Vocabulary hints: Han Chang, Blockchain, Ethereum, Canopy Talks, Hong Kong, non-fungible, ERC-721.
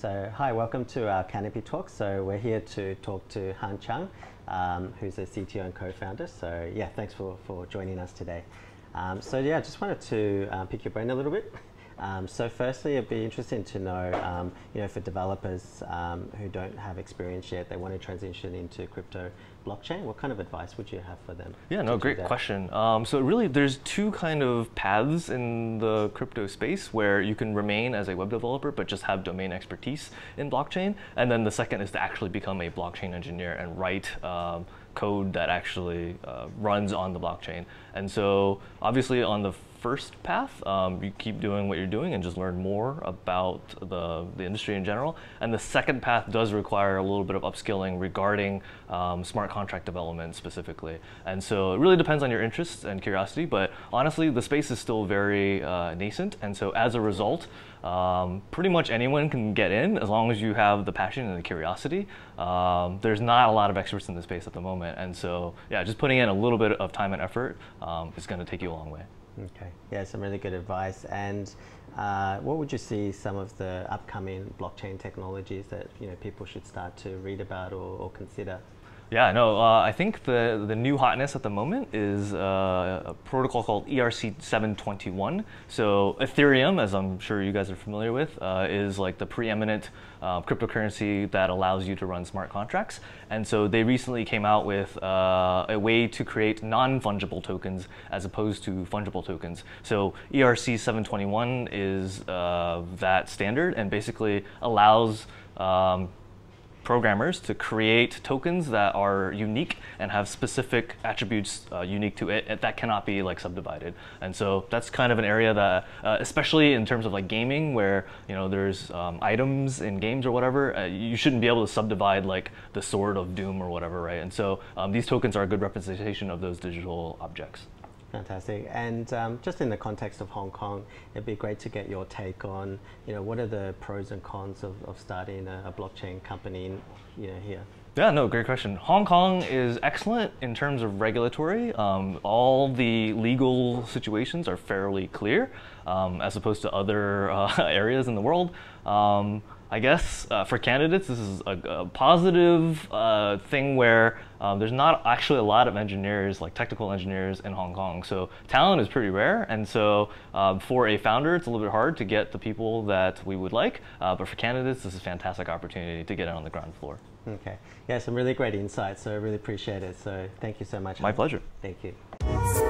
So hi, welcome to our Canopy Talks. So we're here to talk to Han Chang, who's a CTO and co-founder. So yeah, thanks for joining us today. So yeah, I just wanted to pick your brain a little bit. So firstly, it'd be interesting to know, you know, for developers who don't have experience yet, they want to transition into crypto blockchain, what kind of advice would you have for them? Yeah, no, great question. So really, there's two kind of paths in the crypto space where you can remain as a web developer, but just have domain expertise in blockchain. And then the second is to actually become a blockchain engineer and write code that actually runs on the blockchain. And so obviously on the first path, you keep doing what you're doing and just learn more about the industry in general. And the second path does require a little bit of upskilling regarding smart contract development specifically. And so it really depends on your interests and curiosity, but honestly, the space is still very nascent. And so as a result, pretty much anyone can get in as long as you have the passion and the curiosity. There's not a lot of experts in the space at the moment. And so yeah, just putting in a little bit of time and effort is going to take you a long way. Okay. Yeah, some really good advice. And what would you see some of the upcoming blockchain technologies that people should start to read about or consider? Yeah, no, I think the new hotness at the moment is a protocol called ERC-721. So Ethereum, as I'm sure you guys are familiar with, is like the preeminent cryptocurrency that allows you to run smart contracts. And so they recently came out with a way to create non-fungible tokens as opposed to fungible tokens. So ERC-721 is that standard and basically allows programmers to create tokens that are unique and have specific attributes unique to it that cannot be like subdivided. And so that's kind of an area that, especially in terms of like gaming, where there's items in games or whatever, you shouldn't be able to subdivide like the sword of doom or whatever, right? And so these tokens are a good representation of those digital objects. Fantastic. And just in the context of Hong Kong, it'd be great to get your take on, what are the pros and cons of starting a blockchain company in, here? Yeah, no, great question. Hong Kong is excellent in terms of regulatory. All the legal situations are fairly clear, as opposed to other areas in the world. I guess for candidates, this is a positive thing where there's not actually a lot of engineers, like technical engineers in Hong Kong. So talent is pretty rare. And so for a founder, it's a little bit hard to get the people that we would like. But for candidates, this is a fantastic opportunity to get in on the ground floor. Okay. Yeah, some really great insights. So I really appreciate it. So thank you so much. My pleasure. Thank you.